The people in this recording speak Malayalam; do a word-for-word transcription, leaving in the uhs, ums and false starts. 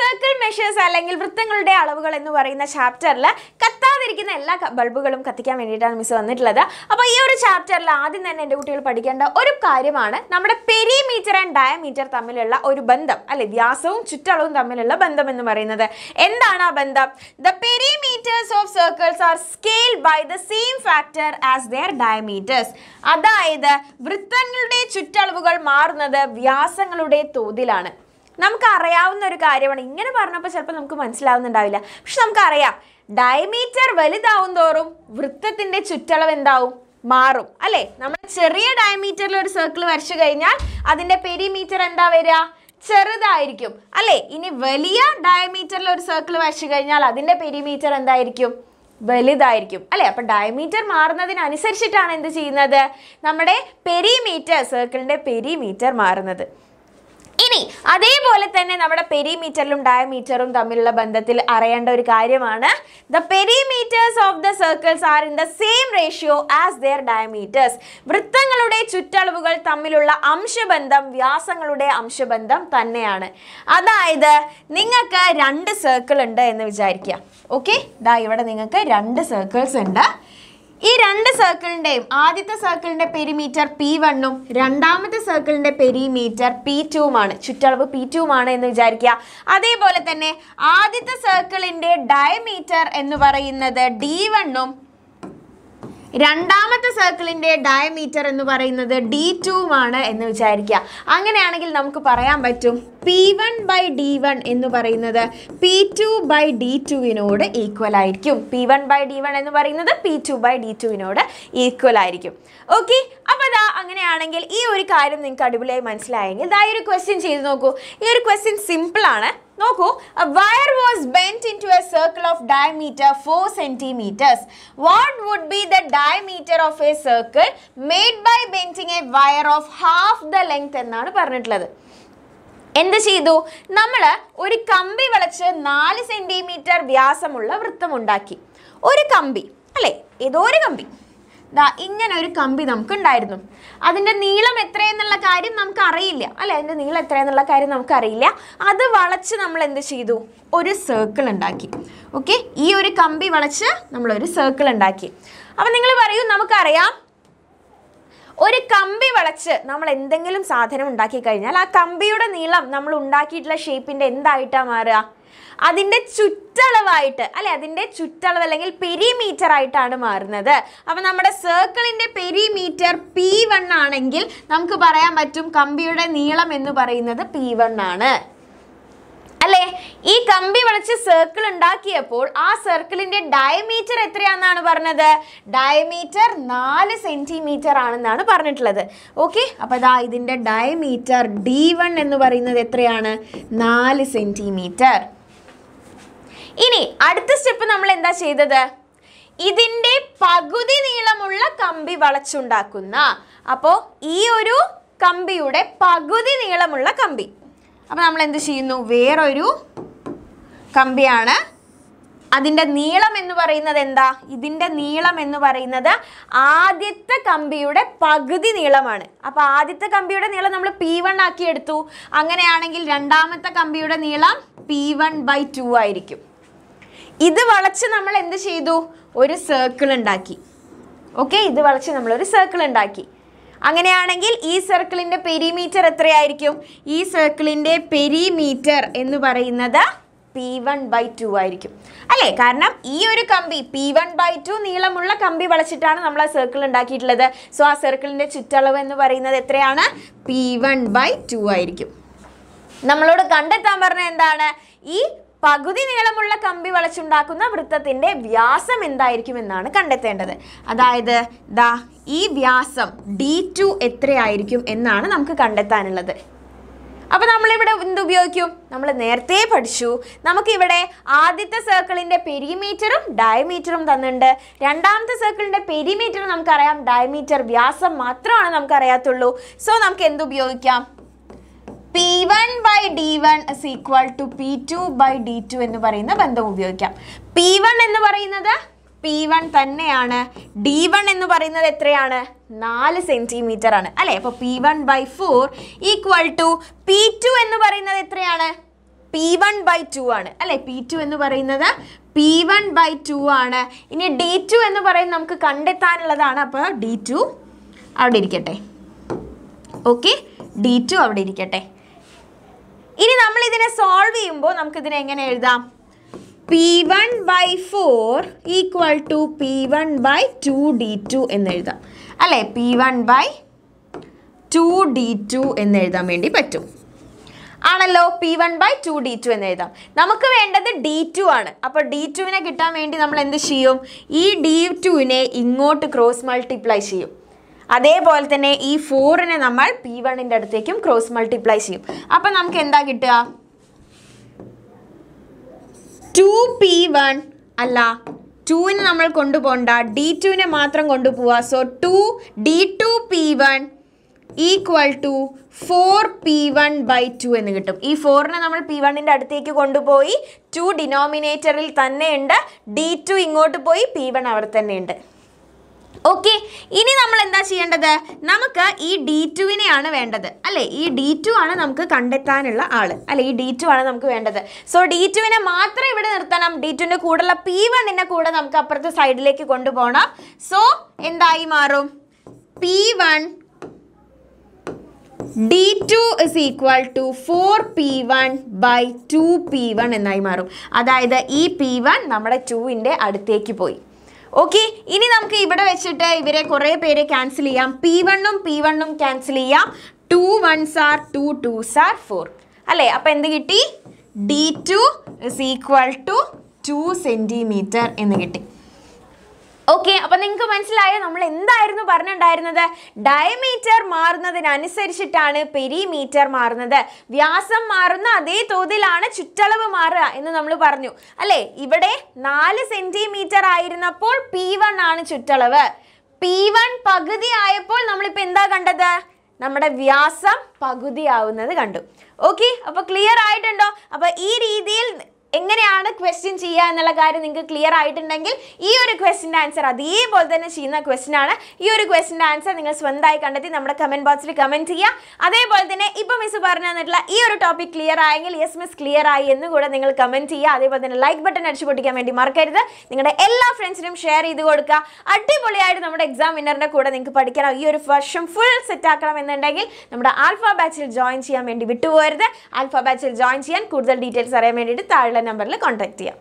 circle measures അല്ലെങ്കിൽ വൃത്തങ്ങളുടെ അളവുകൾ എന്ന് പറയുന്ന ചാപ്റ്ററിൽ കത്താതിരിക്കുന്ന എല്ലാ ബൾബുകളും കത്തിക്കാൻ വേണ്ടിയിട്ടാണ് മിസ് വന്നിട്ടുള്ളത്. അപ്പോൾ ഈ ഒരു ചാപ്റ്ററിൽ ആദ്യം തന്നെ എൻ്റെ കുട്ടികൾ പഠിക്കേണ്ട ഒരു കാര്യമാണ് നമ്മുടെ പെരിമീറ്റർ ആൻഡ് ഡയമീറ്റർ തമ്മിലുള്ള ഒരു ബന്ധം, അല്ലെ വ്യാസവും ചുറ്റളവും തമ്മിലുള്ള ബന്ധം എന്ന് പറയുന്നത്. എന്താണ് ആ ബന്ധം? The perimeters of circles are scaled by the same factor as their diameters. അതായത് വൃത്തങ്ങളുടെ ചുറ്റളവുകൾ മാറുന്നത് വ്യാസങ്ങളുടെ തോതിലാണ്. നമുക്കറിയാവുന്ന ഒരു കാര്യമാണ്, ഇങ്ങനെ പറഞ്ഞപ്പോൾ ചിലപ്പോൾ നമുക്ക് മനസ്സിലാവുന്നുണ്ടാവില്ല, പക്ഷെ നമുക്കറിയാം ഡയമീറ്റർ വലുതാവും തോറും വൃത്തത്തിൻ്റെ ചുറ്റളവ് എന്താവും, മാറും അല്ലേ. നമ്മൾ ചെറിയ ഡയമീറ്ററിൽ ഒരു സർക്കിൾ വരച്ചു കഴിഞ്ഞാൽ അതിൻ്റെ പെരിമീറ്റർ എന്താ വരിക, ചെറുതായിരിക്കും അല്ലേ. ഇനി വലിയ ഡയമീറ്ററിൽ ഒരു സർക്കിൾ വരച്ചു കഴിഞ്ഞാൽ അതിൻ്റെ പെരിമീറ്റർ എന്തായിരിക്കും, വലുതായിരിക്കും അല്ലേ. അപ്പം ഡയമീറ്റർ മാറുന്നതിനനുസരിച്ചിട്ടാണ് എന്ത് ചെയ്യുന്നത്, നമ്മുടെ പെരിമീറ്റർ, സർക്കിളിൻ്റെ പെരിമീറ്റർ മാറുന്നത്. ഇനി അതേപോലെ തന്നെ നമ്മുടെ പെരിമീറ്ററിലും ഡയമീറ്ററും തമ്മിലുള്ള ബന്ധത്തിൽ അറിയേണ്ട ഒരു കാര്യമാണ് the perimeters of the circles are in the same ratio as their diameters. വൃത്തങ്ങളുടെ ചുറ്റളവുകൾ തമ്മിലുള്ള അംശബന്ധം വ്യാസങ്ങളുടെ അംശബന്ധം തന്നെയാണ്. അതായത് നിങ്ങൾക്ക് രണ്ട് സർക്കിൾ ഉണ്ട് എന്ന് വിചാരിക്കുക. ഓക്കെ, ദാ ഇവിടെ നിങ്ങൾക്ക് രണ്ട് സർക്കിൾസ് ഉണ്ട്. ഈ രണ്ട് സർക്കിളിൻ്റെയും ആദ്യത്തെ സർക്കിളിൻ്റെ പെരിമീറ്റർ പി വണ്ണും രണ്ടാമത്തെ സർക്കിളിൻ്റെ പെരിമീറ്റർ പി ടുവുമാണ്, ചുറ്റളവ് പി ടുവുമാണ് എന്ന് വിചാരിക്കുക. അതേപോലെ തന്നെ ആദ്യത്തെ സർക്കിളിൻ്റെ ഡയമീറ്റർ എന്ന് പറയുന്നത് ഡി വണ്ണും രണ്ടാമത്തെ സർക്കിളിൻ്റെ ഡയമീറ്റർ എന്ന് പറയുന്നത് ഡി ടുവുമാണ് എന്ന് വിചാരിക്കുക. അങ്ങനെയാണെങ്കിൽ നമുക്ക് പറയാൻ പറ്റും P one by D one എന്ന് പറയുന്നത് പി ടു ബൈ ഡി ടുവിനോട് ഈക്വൽ ആയിരിക്കും. P one by D one എന്ന് പറയുന്നത് പി ടു ബൈ ഡി ടുവിനോട് ഈക്വൽ ആയിരിക്കും. ഓക്കെ, അപ്പോൾ അതാ അങ്ങനെയാണെങ്കിൽ ഈ ഒരു കാര്യം നിങ്ങൾക്ക് അടിപൊളിയായി മനസ്സിലായെങ്കിൽ ഇതാ ഒരു ക്വസ്റ്റ്യൻ ചെയ്ത് നോക്കൂ. ഈ ഒരു ക്വസ്റ്റ്യൻ സിമ്പിളാണ്, നോക്കൂ. A wire was bent into a circle of diameter four centimeters. What would be the diameter of a circle made by bending a wire of half the length എന്നാണ് പറഞ്ഞിട്ടുള്ളത്. എന്ത് ചെയ്തു? നമ്മൾ ഒരു കമ്പി വളച്ച് നാല് സെൻറ്റിമീറ്റർ വ്യാസമുള്ള വൃത്തമുണ്ടാക്കി. ഒരു കമ്പി അല്ലേ, ഏതോ ഒരു കമ്പി, ദാ ഇങ്ങനെ ഒരു കമ്പി നമുക്കുണ്ടായിരുന്നു. അതിൻ്റെ നീളം എത്രയെന്നുള്ള കാര്യം നമുക്കറിയില്ല അല്ലേ, അതിൻ്റെ നീളം എത്രയെന്നുള്ള കാര്യം നമുക്കറിയില്ല. അത് വളച്ച് നമ്മൾ എന്ത് ചെയ്തു, ഒരു സർക്കിൾ ഉണ്ടാക്കി. ഓക്കെ, ഈ ഒരു കമ്പി വളച്ച് നമ്മളൊരു സർക്കിൾ ഉണ്ടാക്കി. അപ്പം നിങ്ങൾ പറയൂ, നമുക്കറിയാം ഒരു കമ്പി വളച്ച് നമ്മൾ എന്തെങ്കിലും സാധനം ഉണ്ടാക്കി കഴിഞ്ഞാൽ ആ കമ്പിയുടെ നീളം നമ്മൾ ഉണ്ടാക്കിയിട്ടുള്ള ഷേപ്പിൻ്റെ എന്തായിട്ടാണ് മാറുക, അതിൻ്റെ ചുറ്റളവായിട്ട് അല്ലെ, അതിൻ്റെ ചുറ്റളവ് അല്ലെങ്കിൽ പെരിമീറ്റർ ആയിട്ടാണ് മാറുന്നത്. അപ്പം നമ്മുടെ സർക്കിളിൻ്റെ പെരിമീറ്റർ പി വൺ ആണെങ്കിൽ നമുക്ക് പറയാൻ പറ്റും കമ്പിയുടെ നീളം എന്ന് പറയുന്നത് പി വൺ ആണ് അല്ലേ. ഈ കമ്പി വളച്ച് സർക്കിൾ ഉണ്ടാക്കിയപ്പോൾ ആ സർക്കിളിൻ്റെ ഡയമീറ്റർ എത്രയാണെന്നാണ് പറഞ്ഞത്, ഡയമീറ്റർ നാല് സെൻറ്റിമീറ്റർ ആണെന്നാണ് പറഞ്ഞിട്ടുള്ളത്. ഓക്കെ, അപ്പോൾ ഇതാ ഇതിൻ്റെ ഡയമീറ്റർ ഡി വൺ എന്ന് പറയുന്നത് എത്രയാണ്, നാല് സെൻറ്റിമീറ്റർ. ഇനി അടുത്ത സ്റ്റെപ്പ് നമ്മൾ എന്താ ചെയ്തത്, ഇതിൻ്റെ പകുതി നീളമുള്ള കമ്പി വളച്ചുണ്ടാക്കുന്ന, അപ്പോൾ ഈ ഒരു കമ്പിയുടെ പകുതി നീളമുള്ള കമ്പി, അപ്പോൾ നമ്മൾ എന്ത് ചെയ്യുന്നു, വേറൊരു കമ്പിയാണ്, അതിൻ്റെ നീളം എന്ന് പറയുന്നത് എന്താ, ഇതിൻ്റെ നീളം എന്ന് പറയുന്നത് ആദ്യത്തെ കമ്പിയുടെ പകുതി നീളമാണ്. അപ്പോൾ ആദ്യത്തെ കമ്പിയുടെ നീളം നമ്മൾ പി വൺ ആക്കി എടുത്തു. അങ്ങനെയാണെങ്കിൽ രണ്ടാമത്തെ കമ്പിയുടെ നീളം പി വൺ ബൈ ടു ആയിരിക്കും. ഇത് വളച്ച് നമ്മൾ എന്ത് ചെയ്തു, ഒരു സർക്കിൾ ഉണ്ടാക്കി. ഓക്കെ, ഇത് വളച്ച് നമ്മളൊരു സർക്കിൾ ഉണ്ടാക്കി. അങ്ങനെയാണെങ്കിൽ ഈ സർക്കിളിൻ്റെ പെരിമീറ്റർ എത്രയായിരിക്കും, ഈ സർക്കിളിൻ്റെ പെരിമീറ്റർ എന്ന് പറയുന്നത് പി വൺ ബൈ ടു ആയിരിക്കും അല്ലേ. കാരണം ഈ ഒരു കമ്പി പി വൺ ബൈ ടു നീളമുള്ള കമ്പി വളച്ചിട്ടാണ് നമ്മൾ ആ സർക്കിൾ ഉണ്ടാക്കിയിട്ടുള്ളത്. സോ ആ സർക്കിളിൻ്റെ ചുറ്റളവ് എന്ന് പറയുന്നത് എത്രയാണ്, പി വൺ ബൈ ടു ആയിരിക്കും. നമ്മളോട് കണ്ടെത്താൻ പറഞ്ഞത് എന്താണ്, ഈ പകുതി നീളമുള്ള കമ്പി വളച്ചുണ്ടാക്കുന്ന വൃത്തത്തിൻ്റെ വ്യാസം എന്തായിരിക്കും എന്നാണ് കണ്ടെത്തേണ്ടത്. അതായത് ദാ ഈ വ്യാസം ഡി ടു എത്രയായിരിക്കും എന്നാണ് നമുക്ക് കണ്ടെത്താനുള്ളത്. അപ്പോൾ നമ്മളിവിടെ എന്തുപയോഗിക്കും, നമ്മൾ നേരത്തെ പഠിച്ചു, നമുക്കിവിടെ ആദ്യത്തെ സർക്കിളിൻ്റെ പെരിമീറ്ററും ഡയമീറ്ററും തന്നിട്ടുണ്ട്. രണ്ടാമത്തെ സർക്കിളിൻ്റെ പെരിമീറ്റർ നമുക്കറിയാം, ഡയമീറ്റർ വ്യാസം മാത്രമാണ് നമുക്കറിയാത്തുള്ളൂ. സോ നമുക്ക് എന്തുപയോഗിക്കാം, P one by D one is equal to P two by D two എന്ന് പറയുന്ന ബന്ധം ഉപയോഗിക്കാം. പി വൺ എന്ന് പറയുന്നത് പി വൺ തന്നെയാണ്, ഡി വൺ എന്ന് പറയുന്നത് എത്രയാണ്, നാല് സെൻറ്റിമീറ്റർ ആണ് അല്ലേ. അപ്പോൾ P one by four equal to P two എന്ന് പറയുന്നത് എത്രയാണ്, P one by two ആണ് അല്ലേ P two എന്ന് പറയുന്നത് P one by two ആണ് ഇനി D two എന്ന് പറയുന്നത് നമുക്ക് കണ്ടെത്താനുള്ളതാണ് അപ്പോൾ D two അവിടെ ഇരിക്കട്ടെ ഓക്കേ D two അവിടെ ഇരിക്കട്ടെ ഇനി നമ്മൾ ഇതിനെ സോൾവ് ചെയ്യുമ്പോൾ നമുക്ക് ഇതിനെ എങ്ങനെ എഴുതാം P one by four equal to P one by two D two എന്ന് എഴുതാം അല്ലേ P one by two D two എന്ന് എഴുതാൻ വേണ്ടി പറ്റും ആണല്ലോ P one by two D two എന്ന് എഴുതാം നമുക്ക് വേണ്ടത് D two ആണ് അപ്പോൾ D two നെ കിട്ടാൻ വേണ്ടി നമ്മൾ എന്ത് ചെയ്യും ഈ D two നെ ഇങ്ങോട്ട് ക്രോസ് മൾട്ടിപ്ലൈ ചെയ്യും അതേപോലെ തന്നെ ഈ four നെ നമ്മൾ P one ന്റെ അടുത്തേക്കും ക്രോസ് മൾട്ടിപ്ലൈ ചെയ്യും അപ്പോൾ നമുക്ക് എന്താ കിട്ടുക two P one അല്ല two നെ നമ്മൾ കൊണ്ടുപോണ്ട D two നെ മാത്രം കൊണ്ടുപോവാ so two D two P one equal to four P one by two എന്ന് കിട്ടും ഈ four നെ നമ്മൾ P one ന്റെ അടുത്തേക്ക് കൊണ്ടുപോയി two ഡിനോമിനേറ്ററിൽ തന്നെ ഉണ്ട് D two ഇങ്ങോട്ട് പോയി P one അവിടെ തന്നെ ഉണ്ട് ഓക്കേ ഇനി നമ്മൾ എന്താ ചെയ്യേണ്ടത് നമുക്ക് ഈ D two നെയാണ് വേണ്ടത് അല്ലേ ഈ D two ആണ് നമുക്ക് കണ്ടെത്താനുള്ള ആൾ അല്ലേ ഈ D two ആണ് നമുക്ക് വേണ്ടത് സോ D two നെ മാത്രം ഇവിടെ നിർത്തണം D two ന്റെ കൂടെയുള്ള P one നെ കൂടെ നമുക്ക് അപ്പുറത്തെ സൈഡിലേക്ക് കൊണ്ടുപോണം സോ എന്തായി മാറും P one D two is equal to four P one by two P one എന്നായി മാറും അതായത് ഈ P one നമ്മുടെ two ന്റെ അടുത്തേക്ക് പോയി Okay, ini namukku ivide vechittu ivare kore pere cancel cheyyam P one um P one um cancel cheyyam two ones are two twos are four alle appo endu kitti D two is equal to two centimeter ennu kitti Okay, അപ്പോൾ നിങ്ങൾക്ക് മനസ്സിലായോ നമ്മൾ എന്തായിരുന്നു പറഞ്ഞുണ്ടായിരുന്നത് ഡയമീറ്റർ മാറുന്നതിനനുസരിച്ചിട്ടാണ് പെരിമീറ്റർ മാറുന്നത് വ്യാസം മാറുന്ന അതേ തോതിലാണ് ചുറ്റളവ് മാറുക എന്ന് നമ്മൾ പറഞ്ഞു അല്ലേ ഇവിടെ നാല് സെന്റിമീറ്റർ ആയിരുന്നപ്പോൾ P one ആണ് ചുറ്റളവ് P one പകുതി ആയപ്പോൾ നമ്മൾ ഇപ്പോൾ എന്താ കണ്ടത് നമ്മുടെ വ്യാസം പകുതി ആവുന്നത് കണ്ടു ഓക്കേ അപ്പോൾ ക്ലിയർ ആയിട്ടുണ്ടോ അപ്പോൾ ഈ രീതിയിൽ എങ്ങനെയാണ് ക്വസ്റ്റ്യൻ ചെയ്യുക എന്നുള്ള കാര്യം നിങ്ങൾക്ക് ക്ലിയർ ആയിട്ടുണ്ടെങ്കിൽ ഈ ഒരു ക്വസ്റ്റ്യൻ്റെ ആൻസർ അതേപോലെ തന്നെ ചെയ്യുന്ന ക്വസ്റ്റ്യൻ ആണ് ഈ ഒരു ക്വസ്റ്റ്യൻ്റെ ആൻസർ നിങ്ങൾ സ്വന്തമായി കണ്ടെത്തി നമ്മുടെ കമൻറ്റ് ബോക്സിൽ കമൻറ്റ് ചെയ്യുക അതേപോലെ തന്നെ ഇപ്പോൾ മിസ് പറഞ്ഞു തന്നിട്ടുള്ള ഈ ഒരു ടോപ്പിക് ക്ലിയർ ആയെങ്കിൽ യെസ് മിസ് ക്ലിയർ ആയി എന്ന് കൂടെ നിങ്ങൾ കമൻറ്റ് ചെയ്യുക അതേപോലെ തന്നെ ലൈക്ക് ബട്ടൺ അടിച്ചു പൊട്ടിക്കാൻ വേണ്ടി മറക്കരുത് നിങ്ങളുടെ എല്ലാ ഫ്രണ്ട്സിനും ഷെയർ ചെയ്ത് കൊടുക്കുക അടിപൊളിയായിട്ട് നമ്മുടെ എക്സാം വിന്നറിൻ്റെ കൂടെ നിങ്ങൾക്ക് പഠിക്കണം ഈ ഒരു വർഷം ഫുൾ സെറ്റ് ആക്കണം എന്നുണ്ടെങ്കിൽ നമ്മുടെ ആൽഫ ബാച്ചിൽ ജോയിൻ ചെയ്യാൻ വേണ്ടി വിട്ടുപോകരുത് ആൽഫ ബാച്ചിൽ ജോയിൻ ചെയ്യാൻ കൂടുതൽ ഡീറ്റെയിൽസ് അറിയാൻ വേണ്ടിയിട്ട് താഴെ നമ്പറിൽ കോൺടാക്ട് ചെയ്യാം